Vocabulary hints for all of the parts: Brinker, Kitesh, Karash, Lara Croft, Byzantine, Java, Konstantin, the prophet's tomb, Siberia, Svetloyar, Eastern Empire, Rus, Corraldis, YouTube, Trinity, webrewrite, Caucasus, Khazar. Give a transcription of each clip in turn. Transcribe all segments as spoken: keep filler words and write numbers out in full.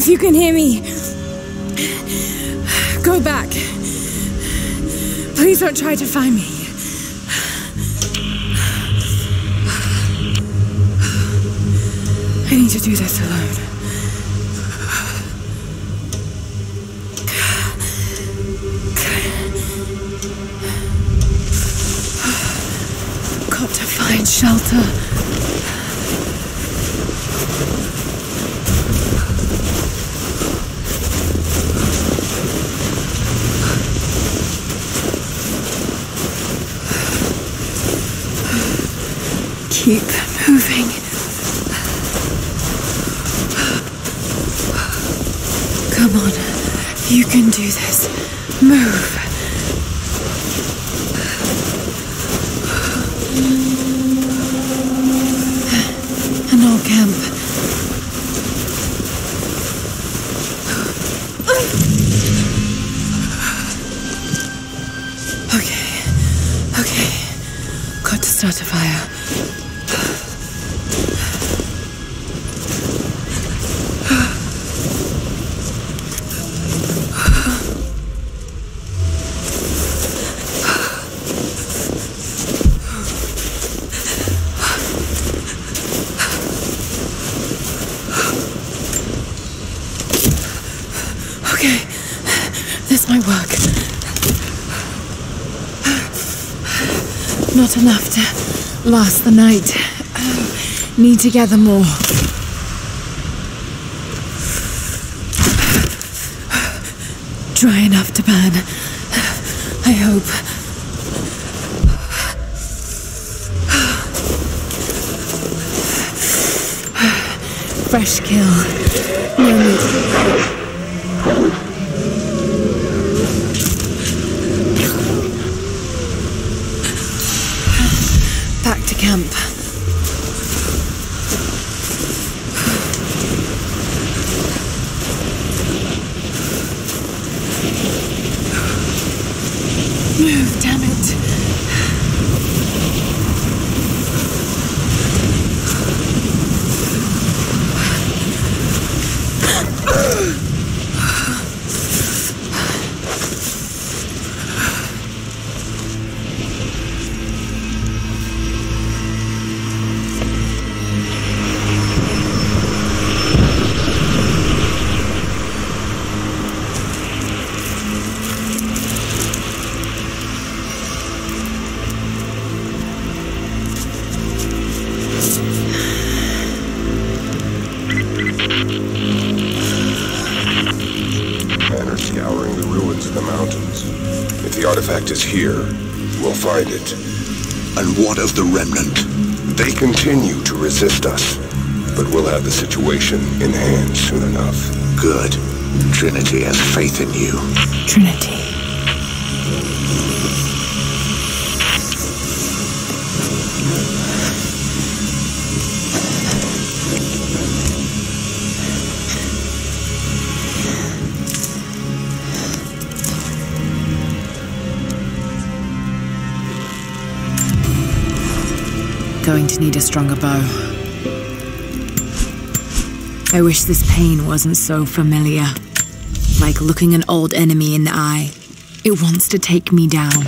If you can hear me, go back. Please don't try to find me. I need to do this alone. Got to find shelter. Keep moving. Come on, you can do this. Move. An old camp. Okay, okay. Got to start a fire. Not enough to last the night. Oh, need to gather more. Dry enough to burn, I hope. Fresh kill. No need. Camp. Move, damn it. Here, we'll find it. And what of the remnant? They continue to resist us, but we'll have the situation in hand soon enough. Good. Trinity has faith in you. Trinity. Going to need a stronger bow. I wish this pain wasn't so familiar. Like looking an old enemy in the eye. It wants to take me down.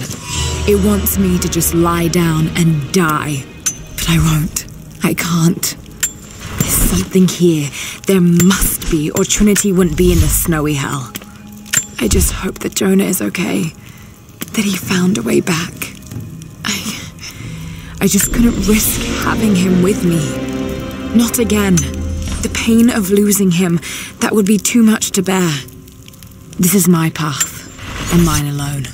It wants me to just lie down and die. But I won't. I can't. There's something here. There must be, or Trinity wouldn't be in the snowy hell. I just hope that Jonah is okay. That he found a way back. I just couldn't risk having him with me. Not again. The pain of losing him, that would be too much to bear. This is my path, and mine alone.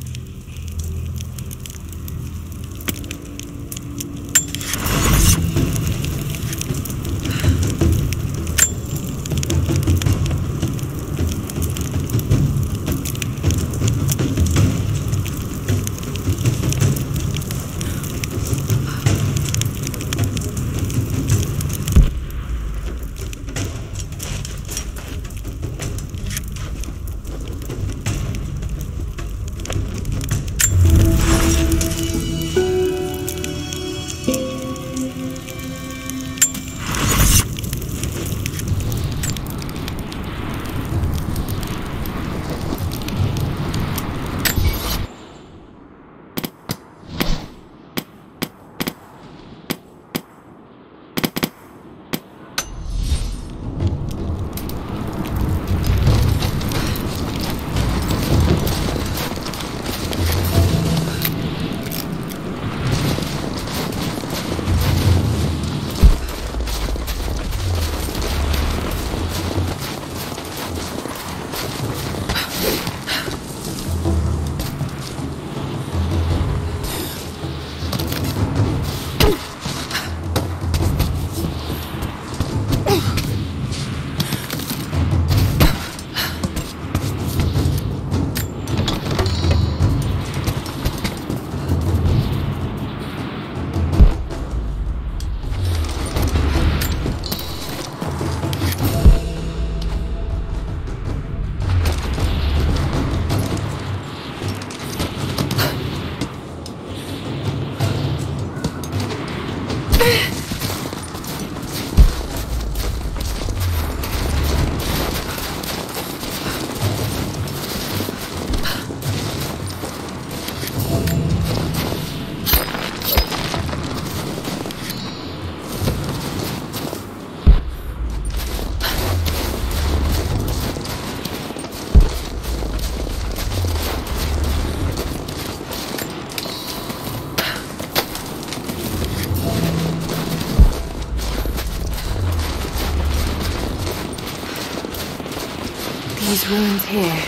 These ruins here.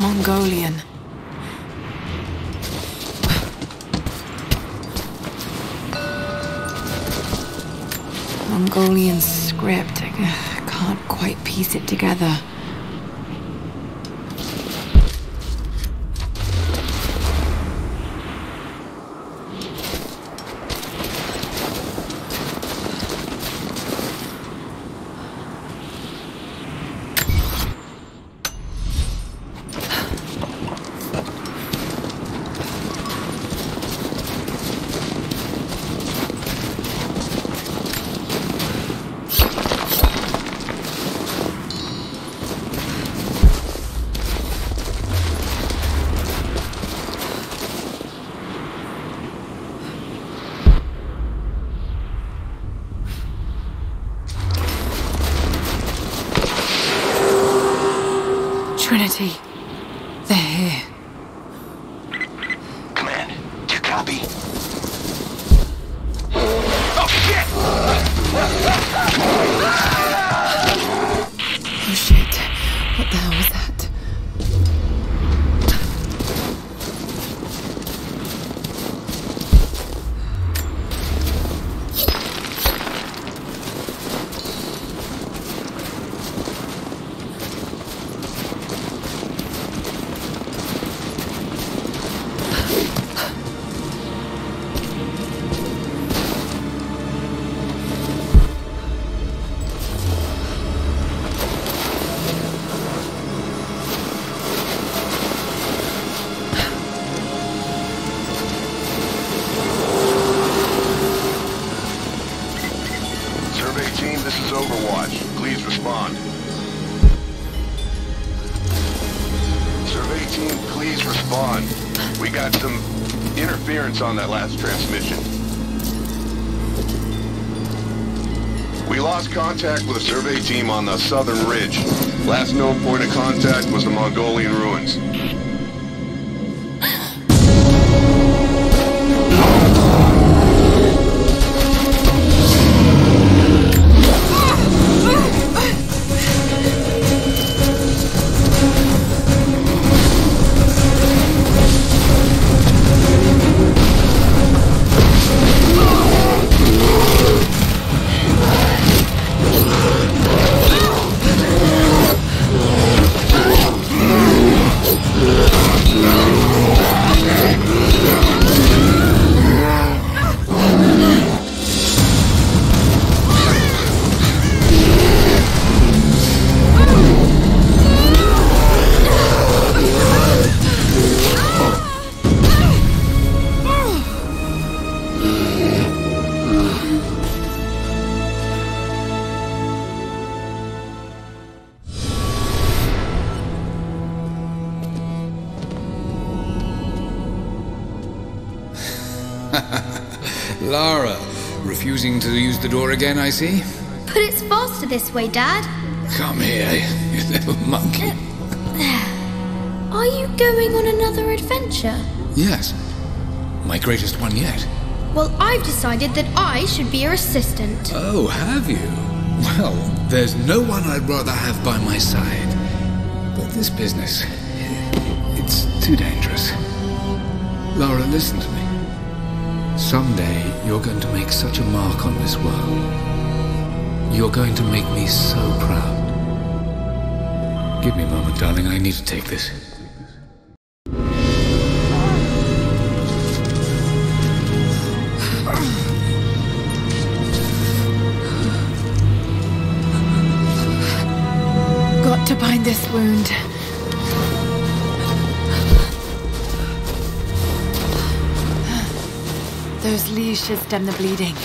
Mongolian. Mongolian script. I can't quite piece it together. Trinity, they're here. Command, do you copy? Oh shit! Oh shit, what the hell was that? On that last transmission. We lost contact with a survey team on the southern ridge. Last known point of contact was the Mongolian ruins. Lara, refusing to use the door again, I see. But it's faster this way, Dad. Come here, you little monkey. Uh, are you going on another adventure? Yes. My greatest one yet. Well, I've decided that I should be your assistant. Oh, have you? Well, there's no one I'd rather have by my side. But this business, it's too dangerous. Lara, listen to me. Someday, you're going to make such a mark on this world. You're going to make me so proud. Give me a moment, darling. I need to take this. Got to bind this wound. Those leaves should stem the bleeding.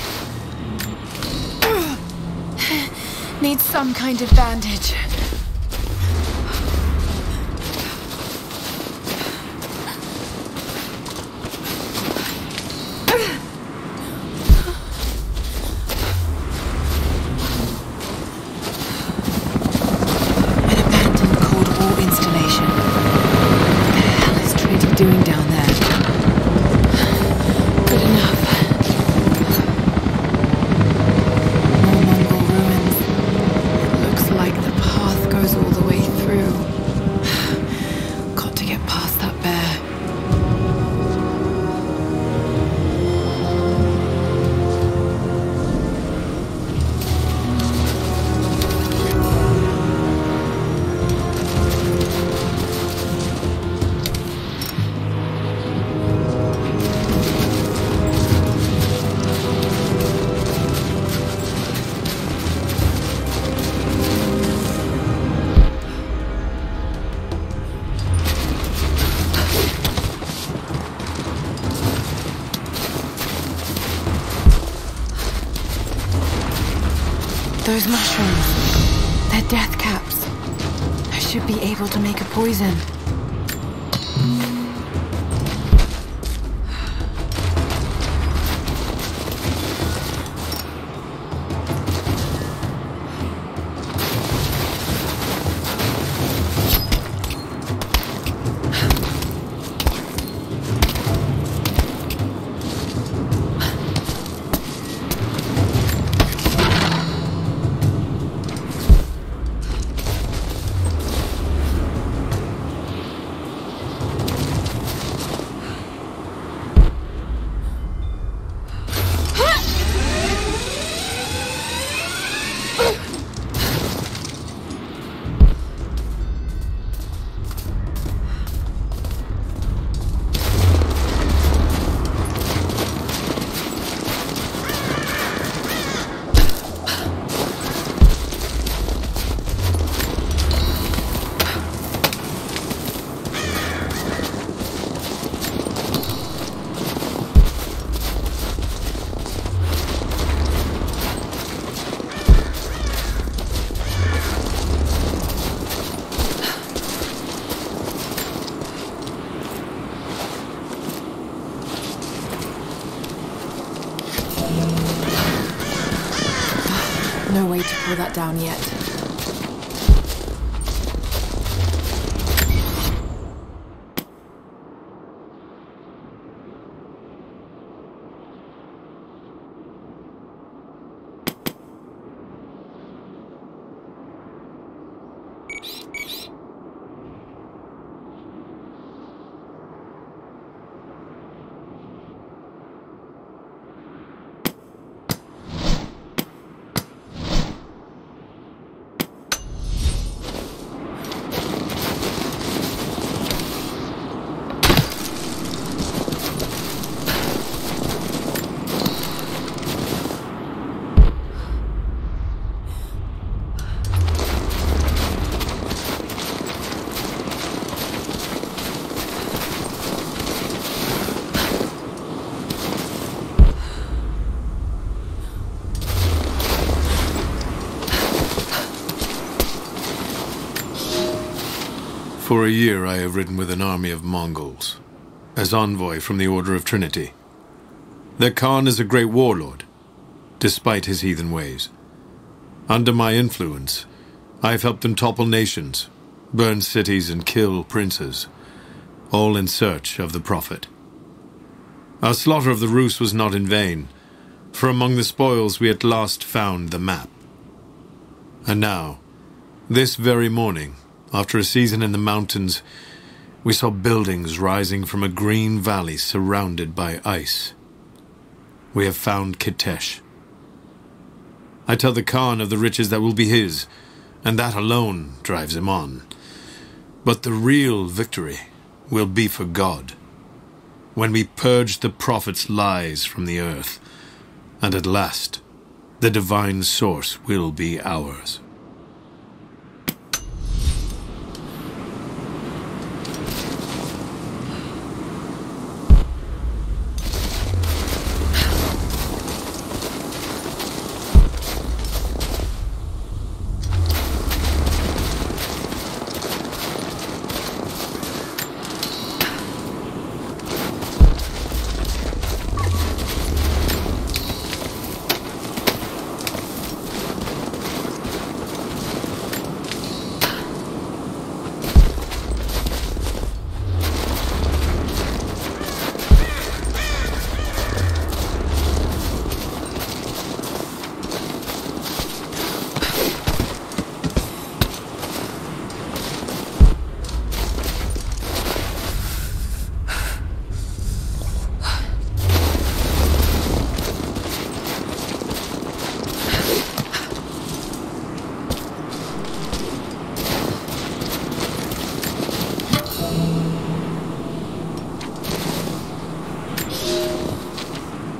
Need some kind of bandage. An abandoned Cold War installation. What the hell is Trinity doing down there? Like the path Those mushrooms. They're death caps. I should be able to make a poison. That down yet. For a year I have ridden with an army of Mongols, as envoy from the Order of Trinity. Their Khan is a great warlord, despite his heathen ways. Under my influence, I have helped them topple nations, burn cities and kill princes, all in search of the prophet. Our slaughter of the Rus was not in vain, for among the spoils we at last found the map. And now, this very morning, after a season in the mountains, we saw buildings rising from a green valley surrounded by ice. We have found Kitesh. I tell the Khan of the riches that will be his, and that alone drives him on. But the real victory will be for God, when we purge the prophet's lies from the earth, and at last, the divine source will be ours.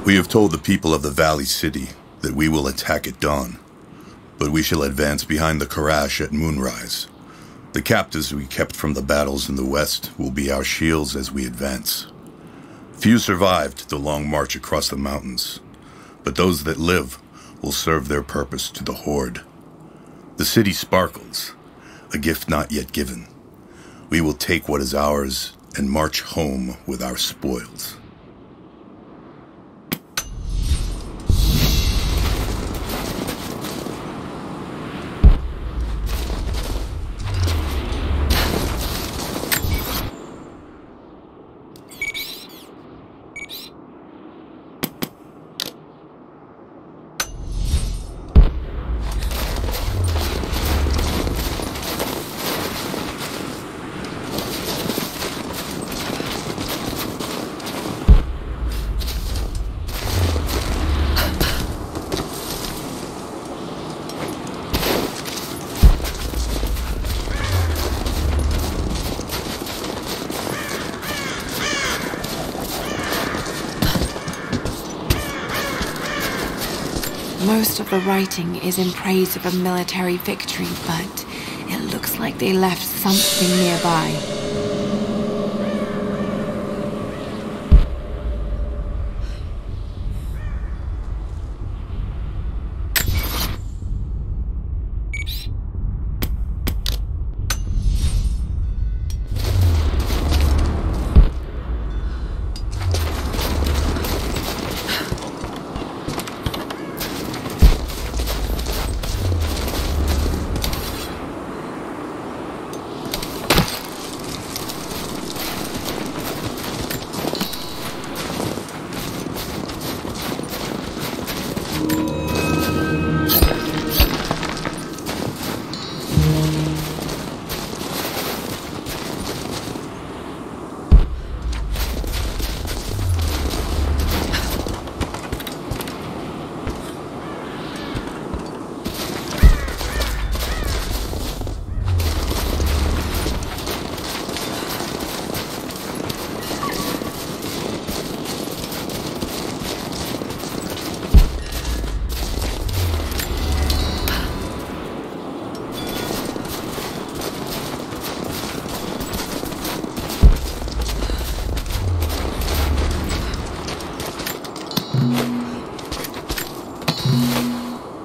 We have told the people of the Valley City that we will attack at dawn, but we shall advance behind the Karash at moonrise. The captives we kept from the battles in the west will be our shields as we advance. Few survived the long march across the mountains, but those that live will serve their purpose to the Horde. The city sparkles, a gift not yet given. We will take what is ours and march home with our spoils. Most of the writing is in praise of a military victory, but it looks like they left something nearby.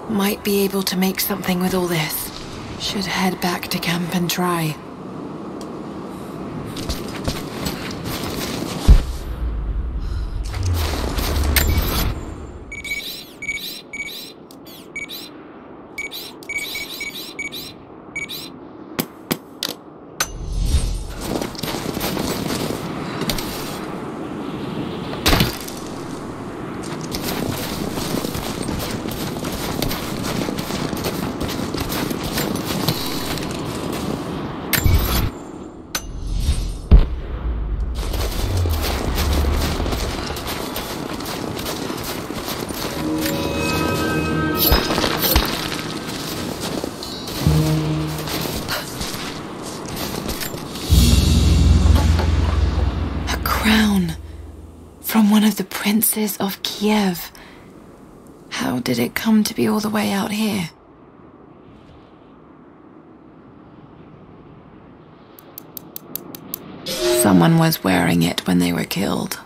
Might be able to make something with all this. Should head back to camp and try. Princes of Kiev. How did it come to be all the way out here? Someone was wearing it when they were killed.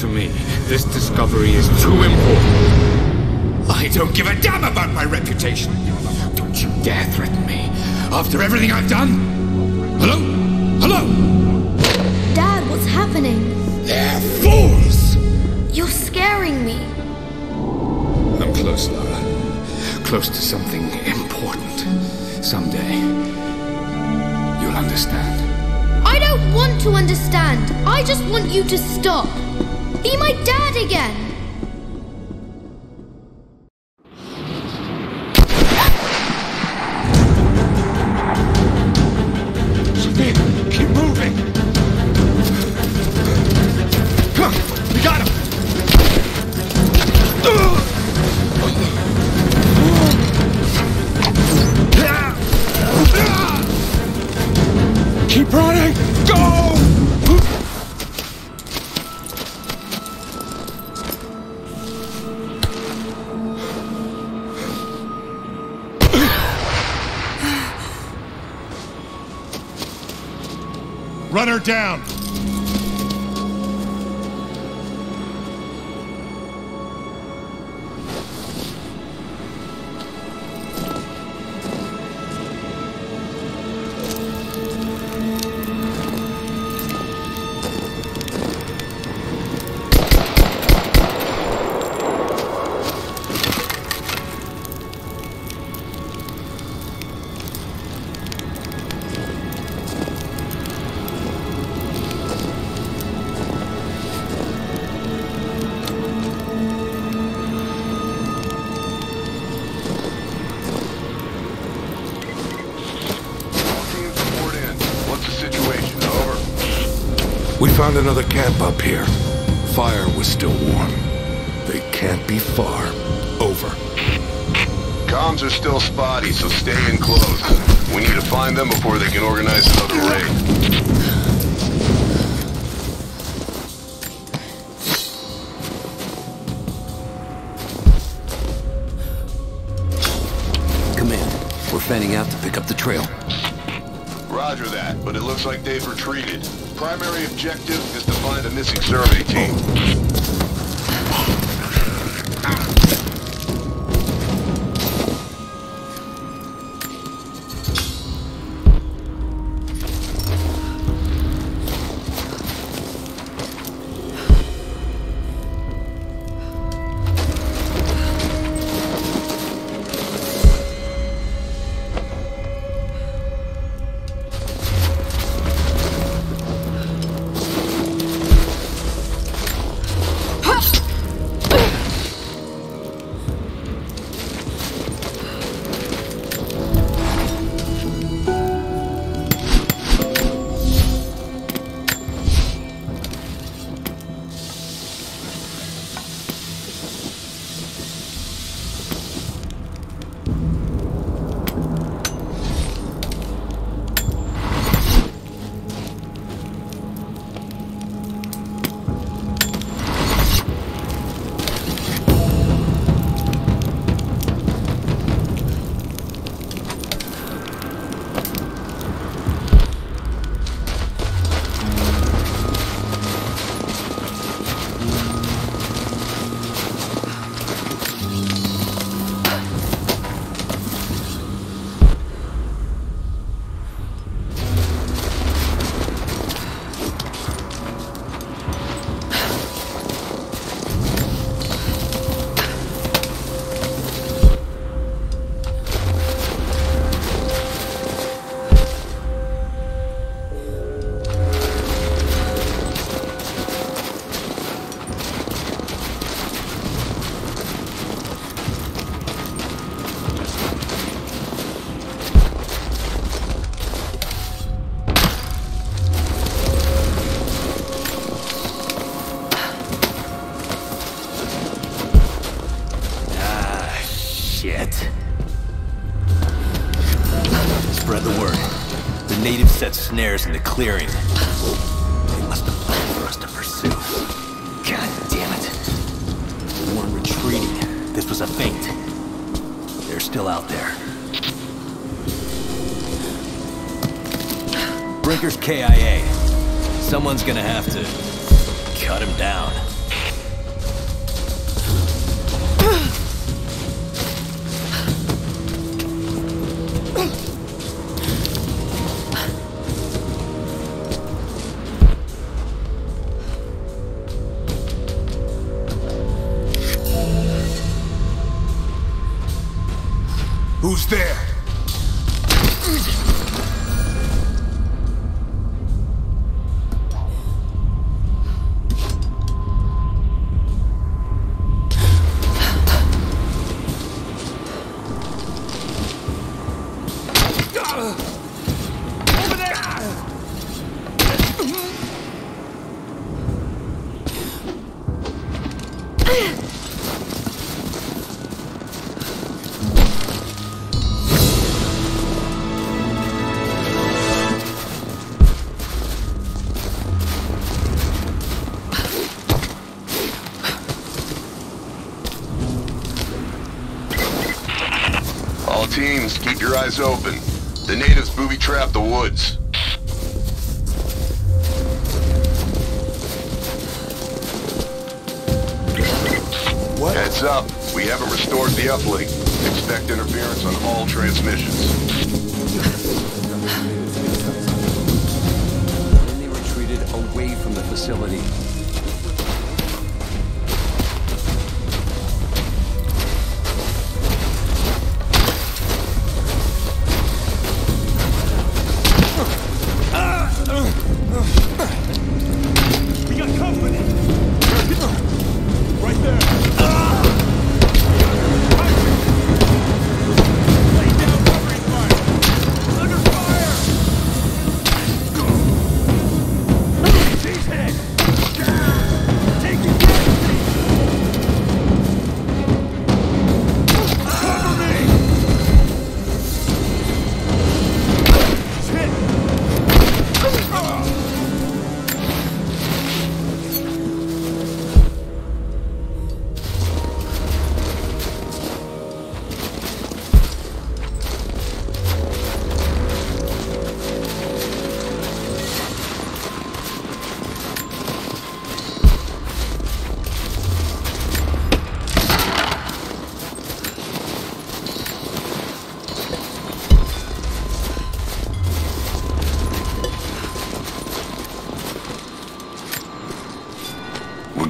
To me, this discovery is too important. I don't give a damn about my reputation. Don't you dare threaten me after everything I've done. Hello? Hello? Dad, what's happening? They're fools! You're scaring me. I'm close, Lara. Close to something important. Someday, you'll understand. I don't want to understand. I just want you to stop. Be my dad again! Her down. Found another camp up here. Fire was still warm. They can't be far. Over. Comms are still spotty, so stay in close. We need to find them before they can organize another raid. Command, we're fanning out to pick up the trail. Roger that, but it looks like they've retreated. Primary objective is to find a missing survey team. spread the word. The natives set snares in the clearing. They must have planned for us to pursue. God damn it. We weren't retreating. This was a feint. They're still out there. Brinker's K I A. Someone's gonna have to cut him down. Who's there? Keep your eyes open. The natives booby-trapped the woods. What? Heads up. We haven't restored the uplink. Expect interference on all transmissions. Then they retreated away from the facility.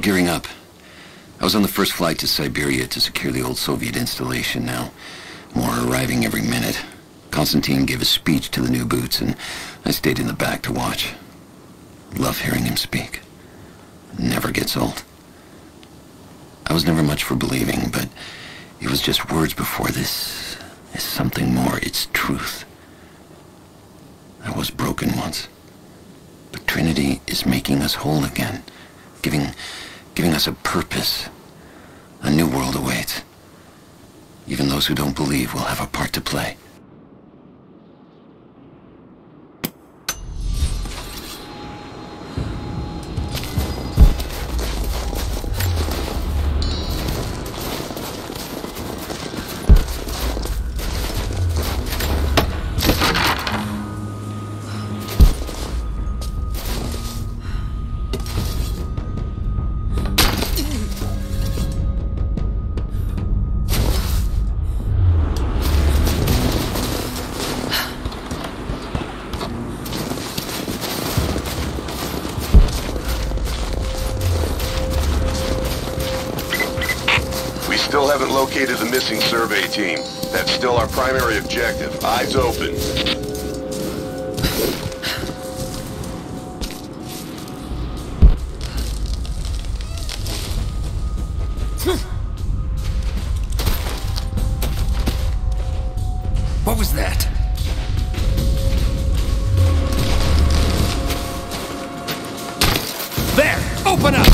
Gearing up. I was on the first flight to Siberia to secure the old Soviet installation. Now, more are arriving every minute. Konstantin gave a speech to the new boots, and I stayed in the back to watch. Love hearing him speak. Never gets old. I was never much for believing, but it was just words before this is something more. It's truth. I was broken once, but Trinity is making us whole again, giving... giving us a purpose. A new world awaits. Even those who don't believe will have a part to play. Located the missing survey team. That's still our primary objective. Eyes open. What was that? There! Open up!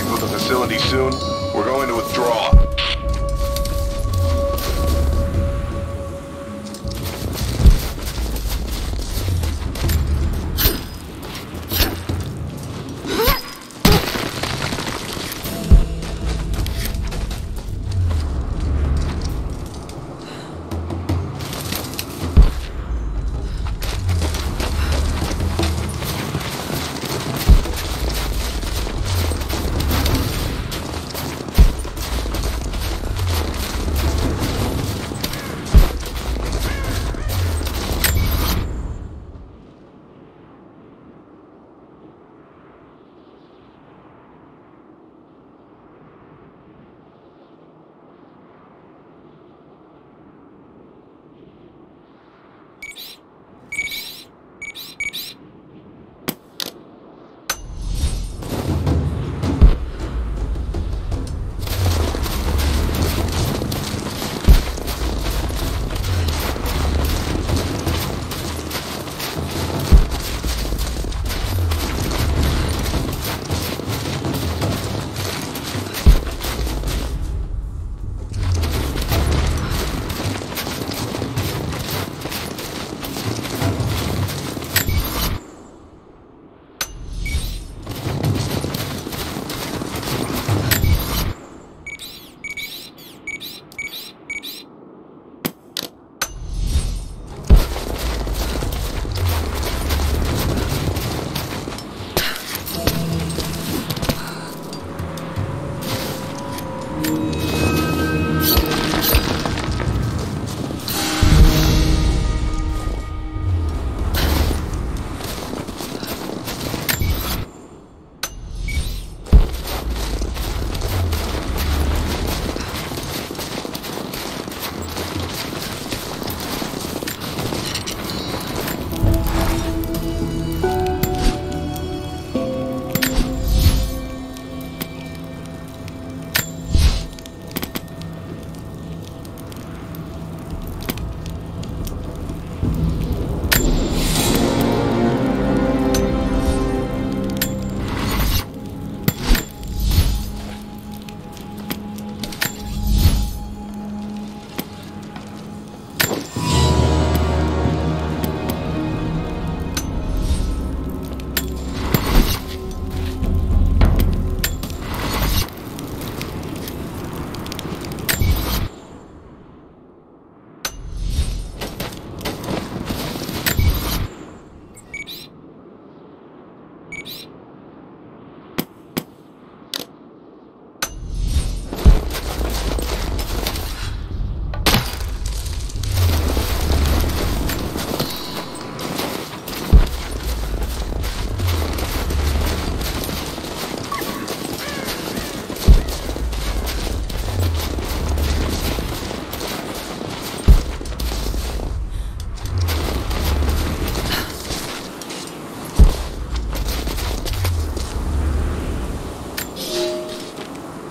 contact with the facility soon. We're going to withdraw.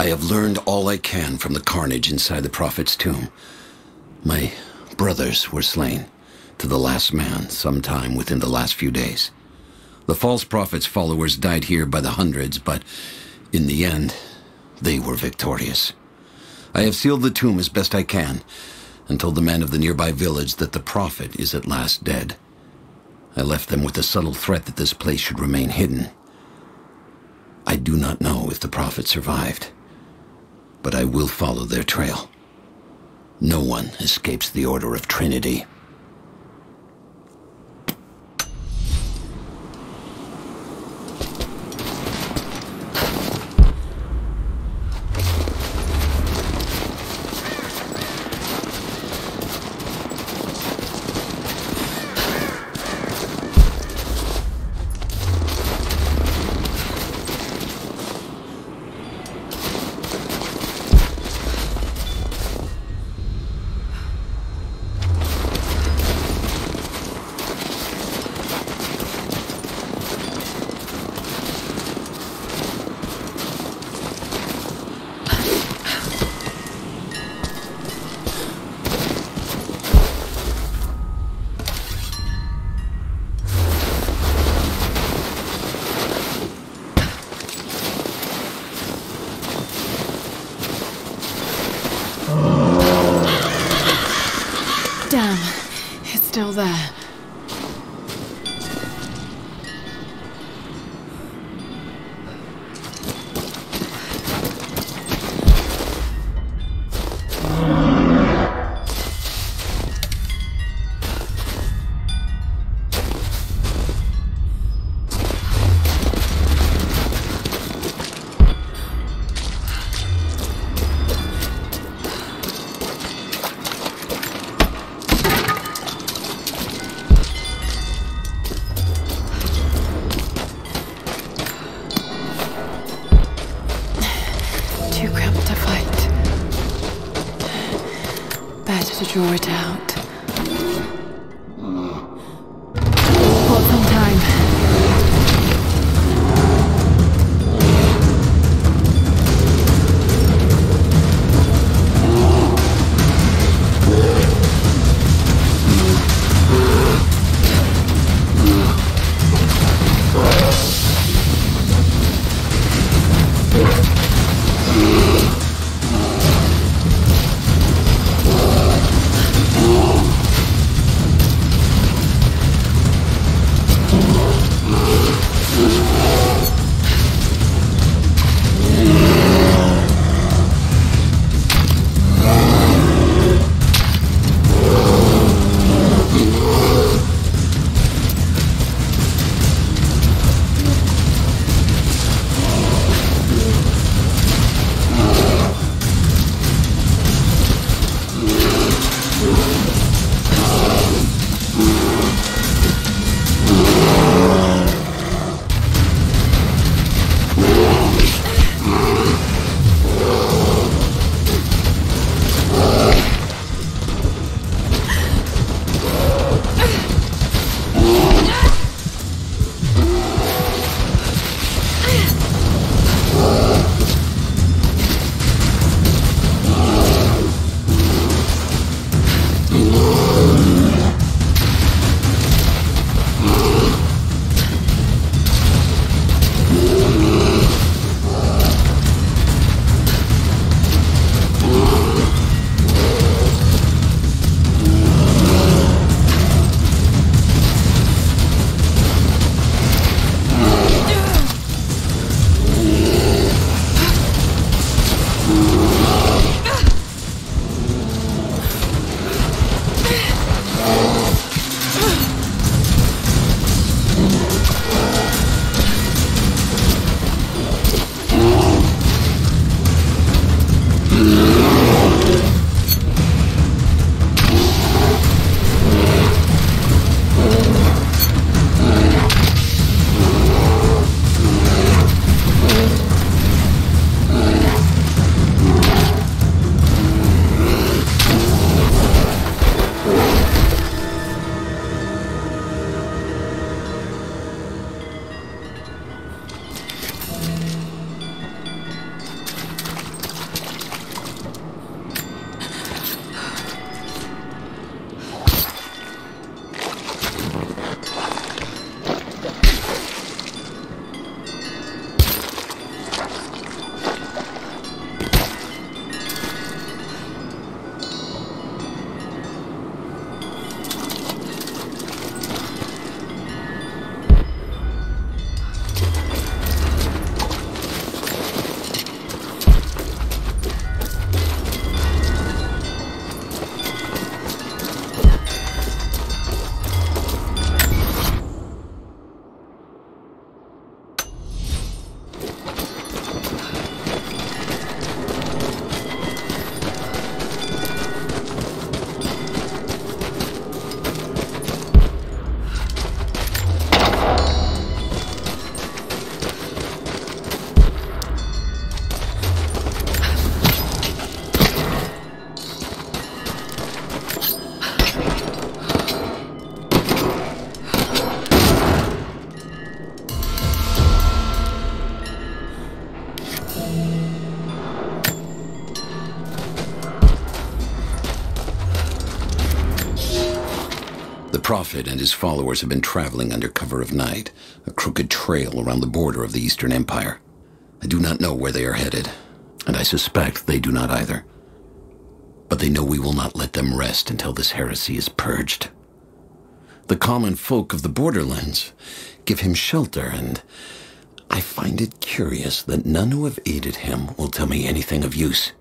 I have learned all I can from the carnage inside the prophet's tomb. My brothers were slain, to the last man, sometime within the last few days. The false prophet's followers died here by the hundreds, but in the end, they were victorious. I have sealed the tomb as best I can, and told the men of the nearby village that the prophet is at last dead. I left them with a subtle threat that this place should remain hidden. I do not know if the prophet survived, but I will follow their trail. No one escapes the order of Trinity. still there. Draw it out. Got some time. The Prophet and his followers have been traveling under cover of night, a crooked trail around the border of the Eastern Empire. I do not know where they are headed, and I suspect they do not either. But they know we will not let them rest until this heresy is purged. the common folk of the borderlands, give him shelter, and I find it curious that none who have aided him will tell me anything of use,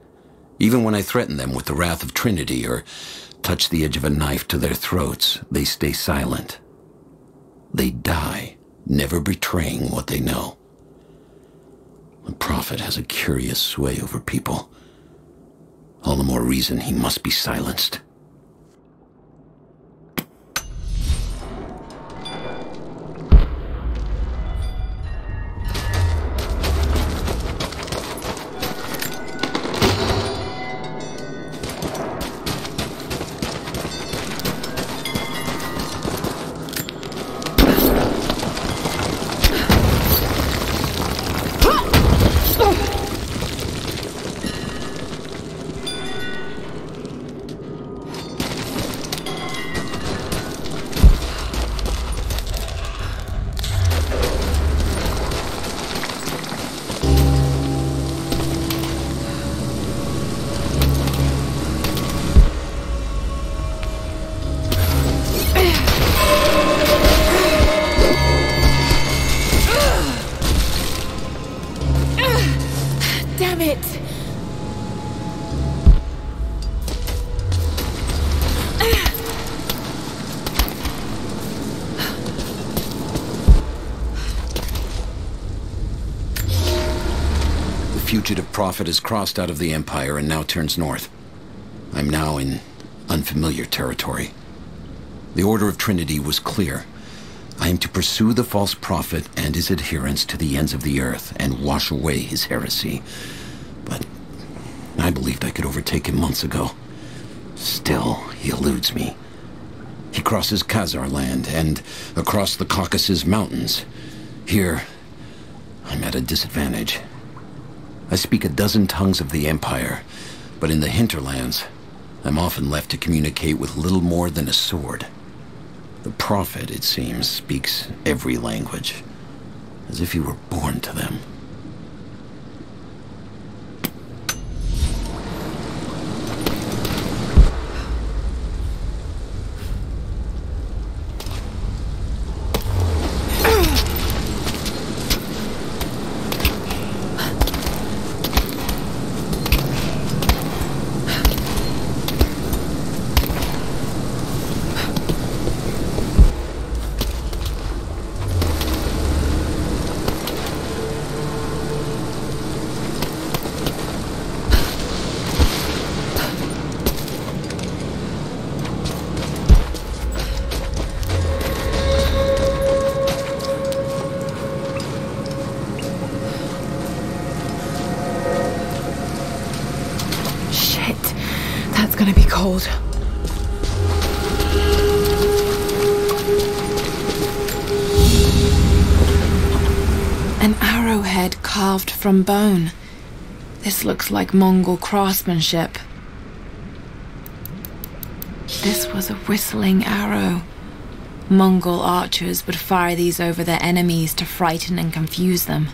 even when I threaten them with the wrath of Trinity or touch the edge of a knife to their throats. They stay silent. They die, never betraying what they know. The prophet has a curious sway over people. All the more reason he must be silenced. The prophet has crossed out of the Empire and now turns north. I'm now in unfamiliar territory. The Order of Trinity was clear. I am to pursue the false prophet and his adherents to the ends of the earth and wash away his heresy. But I believed I could overtake him months ago. Still, he eludes me. He crosses Khazar land and across the Caucasus mountains. Here, I'm at a disadvantage. I speak a dozen tongues of the Empire, but in the hinterlands, I'm often left to communicate with little more than a sword. The prophet, it seems, speaks every language, as if he were born to them. From bone. This looks like Mongol craftsmanship. This was a whistling arrow. Mongol archers would fire these over their enemies to frighten and confuse them.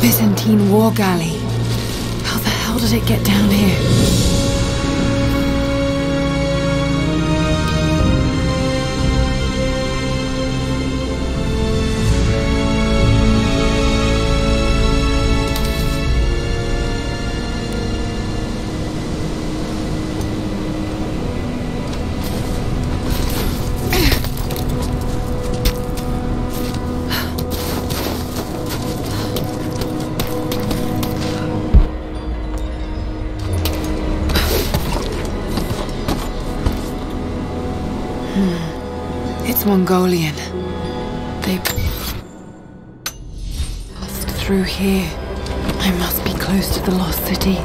Byzantine war galley. How the hell did it get down here? Mongolian. They passed through here. I must be close to the lost city.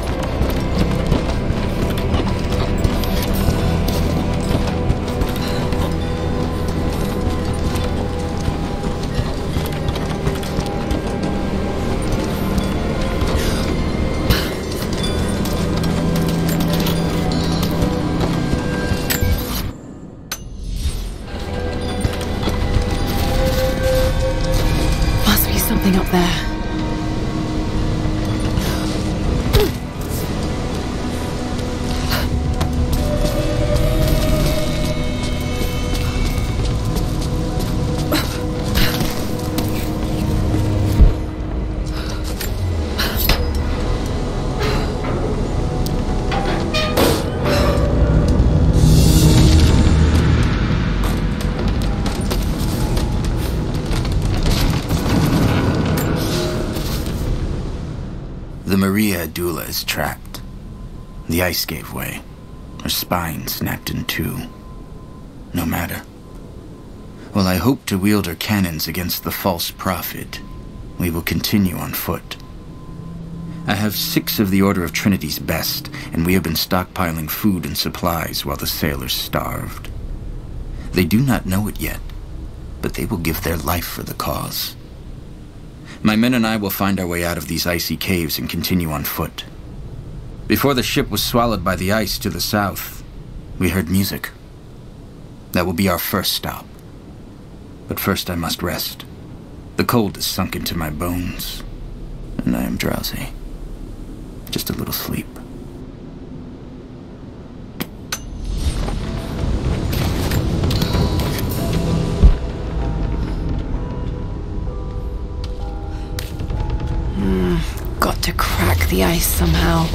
Dula is trapped. The ice gave way. Her spine snapped in two. No matter. While I hope to wield her cannons against the false prophet, we will continue on foot. I have six of the Order of Trinity's best, and we have been stockpiling food and supplies while the sailors starved. They do not know it yet, but they will give their life for the cause. My men and I will find our way out of these icy caves and continue on foot. Before the ship was swallowed by the ice to the south, we heard music. That will be our first stop. But first I must rest. The cold has sunk into my bones, and I am drowsy. Just a little sleep. To crack the ice somehow.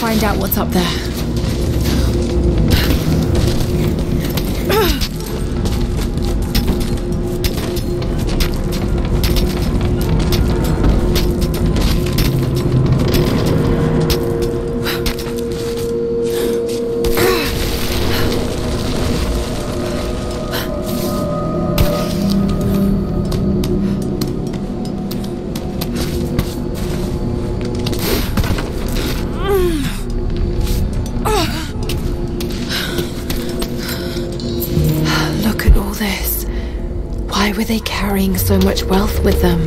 find out what's up there. They carrying so much wealth with them.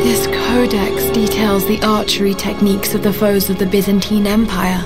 This codex details the archery techniques of the foes of the Byzantine Empire.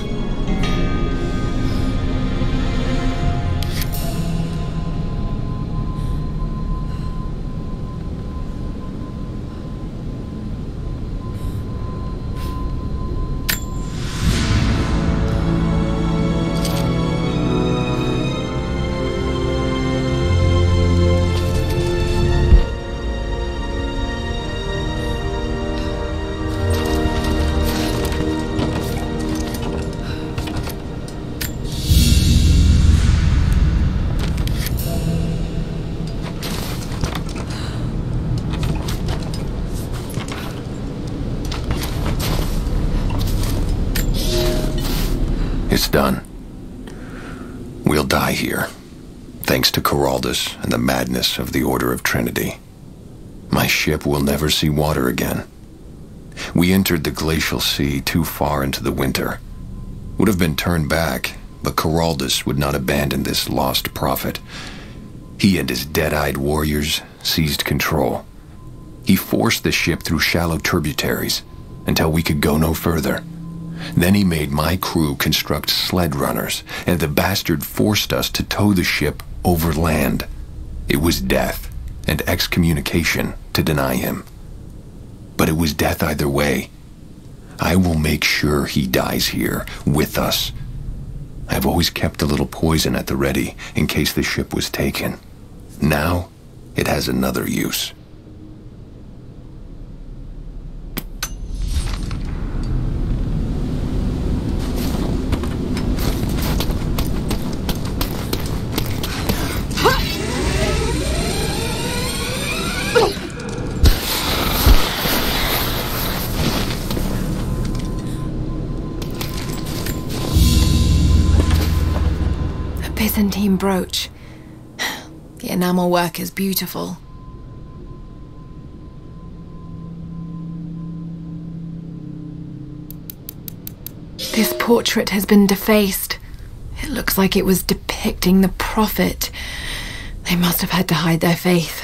Done. We'll die here, thanks to Corraldis and the madness of the Order of Trinity. My ship will never see water again. We entered the glacial sea too far into the winter. Would have been turned back, but Corraldis would not abandon this lost prophet. He and his dead-eyed warriors seized control. He forced the ship through shallow tributaries until we could go no further. Then he made my crew construct sled runners, and the bastard forced us to tow the ship over land. It was death and excommunication to deny him. But it was death either way. I will make sure he dies here, with us. I've always kept a little poison at the ready in case the ship was taken. Now, it has another use. Byzantine brooch. The enamel work is beautiful. This portrait has been defaced. It looks like it was depicting the prophet. They must have had to hide their faith.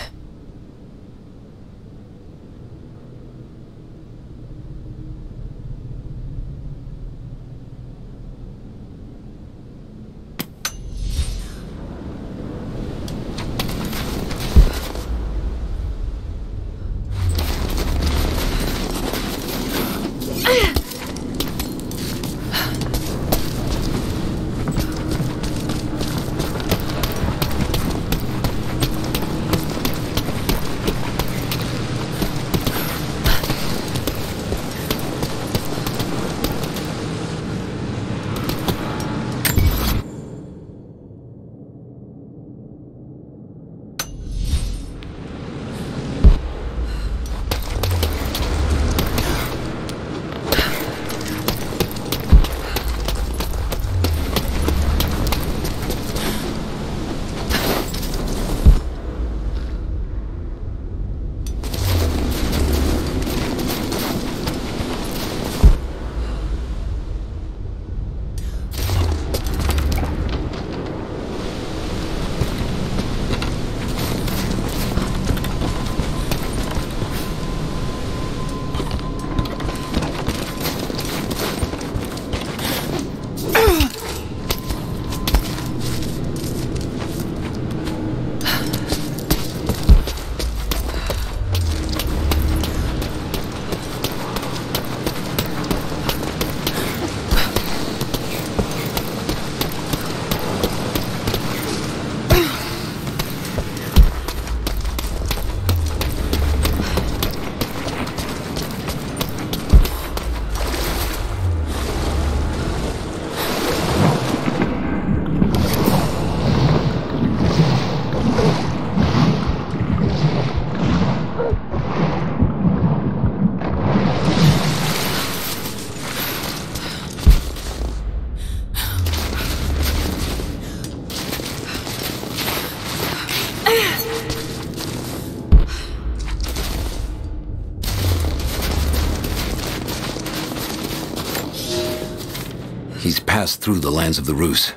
He's passed through the lands of the Rus.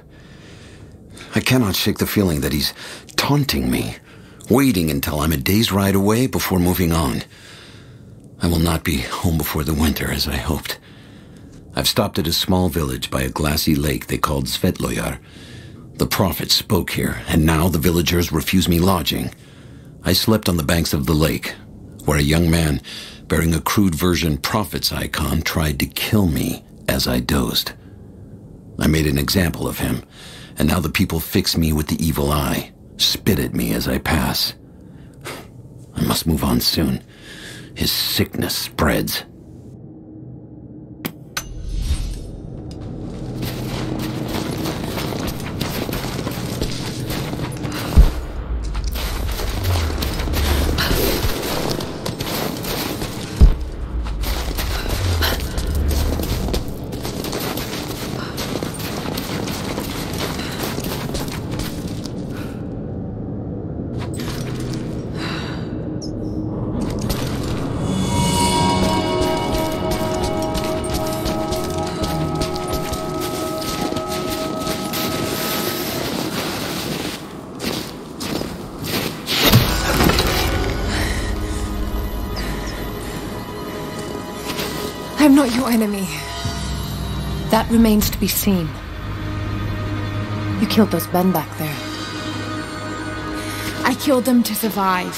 I cannot shake the feeling that he's taunting me, waiting until I'm a day's ride away before moving on. I will not be home before the winter, as I hoped. I've stopped at a small village by a glassy lake they called Svetloyar. The prophet spoke here, and now the villagers refuse me lodging. I slept on the banks of the lake, where a young man bearing a crude version prophet's icon tried to kill me as I dozed. I made an example of him, and now the people fix me with the evil eye, spit at me as I pass. I must move on soon. His sickness spreads. Enemy. That remains to be seen. You killed those men back there. I killed them to survive.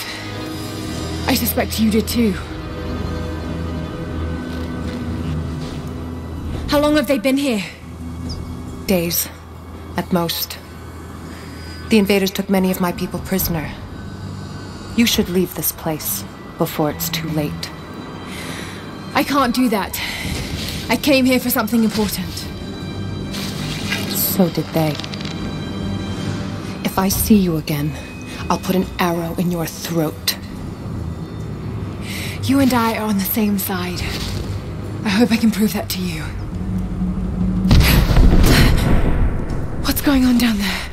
I suspect you did too. How long have they been here? Days, at most. The invaders took many of my people prisoner. You should leave this place before it's too late. I can't do that. I came here for something important. So did they. If I see you again, I'll put an arrow in your throat. You and I are on the same side. I hope I can prove that to you. What's going on down there?